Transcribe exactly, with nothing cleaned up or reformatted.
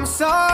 I'm sorry.